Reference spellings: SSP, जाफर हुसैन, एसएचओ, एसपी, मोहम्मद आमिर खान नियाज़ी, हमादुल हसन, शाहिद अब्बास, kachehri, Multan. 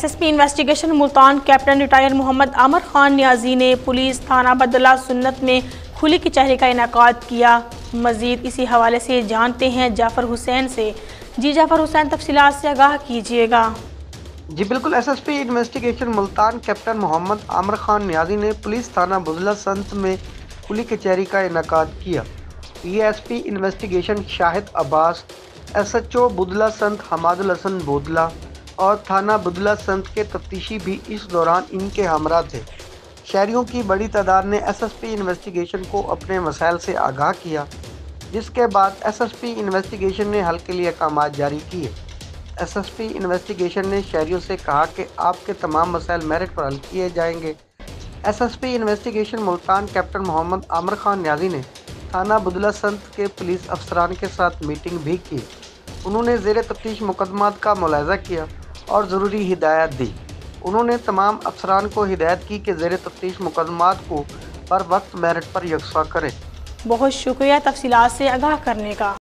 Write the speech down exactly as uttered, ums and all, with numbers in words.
SSP investigation Multan captain retire मोहम्मद आमिर खान नियाज़ी ने police थाना बदला सुन्नत में खुली कचहरी का इनेकाद किया। मज़ीद इसी हवाले से जानते हैं जाफर हुसैन से। जी जाफर हुसैन, तफसीलात से आगाह कीजिएगा। जी बिल्कुल, SSP investigation Multan captain मोहम्मद आमिर खान नियाज़ी ने पुलिस थाना बदला सुन्नत में खुली कचहरी का इनेकाद किया। ये एसपी investigation शाहिद अब्बास, एसएचओ बदला सुन्नत हमादुल हसन बदला और थाना बदला सुन्नत के तफ्तीशी भी इस दौरान इनके हमरा थे। शहरियों की बड़ी तादाद ने एसएसपी इन्वेस्टिगेशन को अपने मसाइल से आगाह किया, जिसके बाद एसएसपी इन्वेस्टिगेशन ने हल के लिए अहकाम जारी किए। एसएसपी इन्वेस्टिगेशन ने शहरियों से कहा कि आपके तमाम मसाइल मेरिट पर हल किए जाएंगे। SSP investigation Multan captain मोहम्मद आमिर खान नियाज़ी ने थाना बदला सुन्नत के पुलिस अफसरान के साथ मीटिंग भी की। उन्होंने ज़ेर तफ्तीश मुकदमात का मुलाहजा किया और ज़रूरी हिदायत दी। उन्होंने तमाम अफसरान को हिदायत की कि ज़ेर तफ्तीश मुकदमात को बर वक्त मेरिट पर यकसा करें। बहुत शुक्रिया तफसीलात से आगाह करने का।